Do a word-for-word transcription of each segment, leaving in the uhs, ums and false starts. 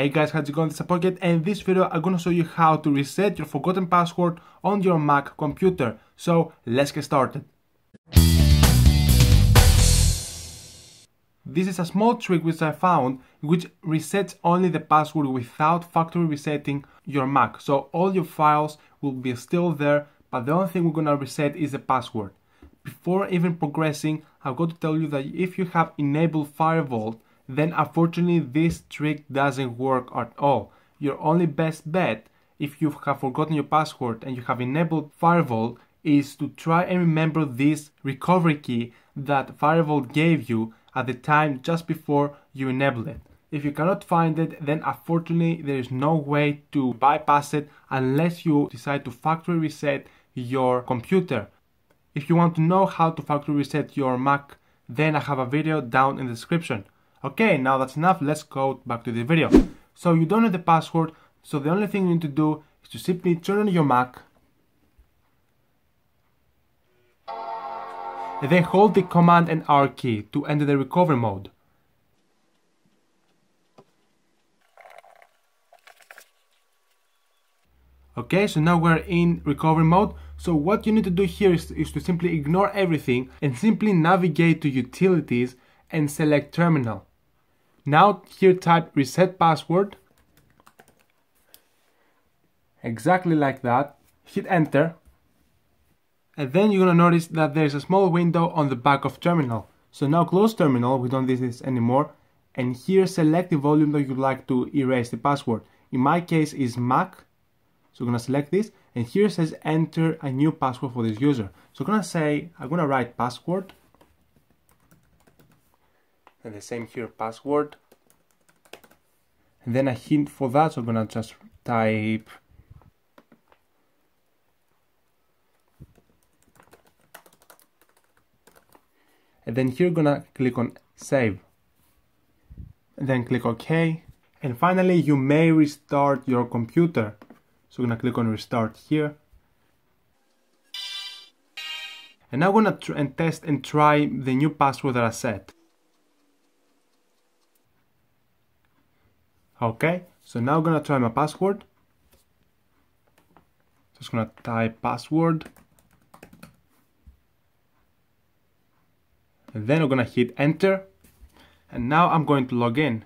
Hey guys, how's it going? This is Apocket, and in this video I'm gonna show you how to reset your forgotten password on your Mac computer. So let's get started. This is a small trick which I found, which resets only the password without factory resetting your Mac. So all your files will be still there, but the only thing we're gonna reset is the password. Before even progressing, I've got to tell you that if you have enabled FileVault, then unfortunately this trick doesn't work at all. Your only best bet, if you have forgotten your password and you have enabled FileVault, is to try and remember this recovery key that FileVault gave you at the time just before you enabled it. If you cannot find it, then unfortunately there is no way to bypass it unless you decide to factory reset your computer. If you want to know how to factory reset your Mac, then I have a video down in the description. Okay, now that's enough, let's go back to the video. So you don't know the password, so the only thing you need to do is to simply turn on your Mac and then hold the Command and R key to enter the recovery mode. Okay, so now we're in recovery mode. So what you need to do here is, is to simply ignore everything and simply navigate to Utilities and select Terminal. Now here type reset password, exactly like that, hit enter, and then you're gonna notice that there's a small window on the back of Terminal. So now close Terminal, we don't need this anymore, and here select the volume that you'd like to erase the password. In my case is Mac, so we're gonna select this, and here it says enter a new password for this user. So I'm gonna say, I'm gonna write password, and the same here, password, and then a hint for that, so I'm gonna just type and then here gonna click on save and then click OK, and finally you may restart your computer, so I'm gonna click on restart here. And now I'm gonna tr and test and try the new password that I set. Okay, so now I'm gonna try my password. Just gonna type password. And then I'm gonna hit enter. And now I'm going to log in.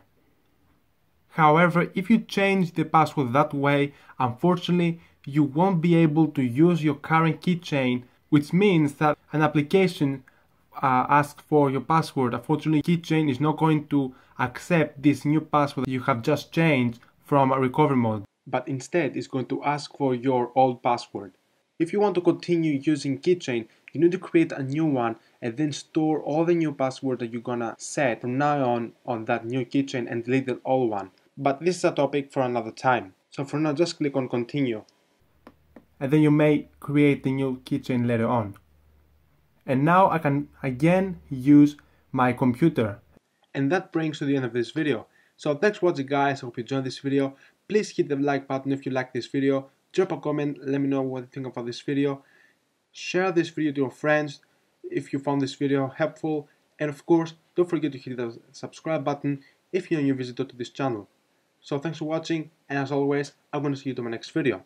However, if you change the password that way, unfortunately, you won't be able to use your current keychain, which means that an application Uh, ask for your password. Unfortunately, keychain is not going to accept this new password that you have just changed from a recovery mode, but instead it's going to ask for your old password. If you want to continue using keychain, you need to create a new one and then store all the new password that you're gonna set from now on on that new keychain and delete the old one. But this is a topic for another time. So for now, just click on continue, and then you may create the new keychain later on. And now I can again use my computer. And that brings to the end of this video. So thanks for watching guys, I hope you enjoyed this video. Please hit the like button if you like this video. Drop a comment, let me know what you think about this video. Share this video to your friends if you found this video helpful. And of course, don't forget to hit the subscribe button if you're a new visitor to this channel. So thanks for watching, and as always, I'm going to see you to my next video.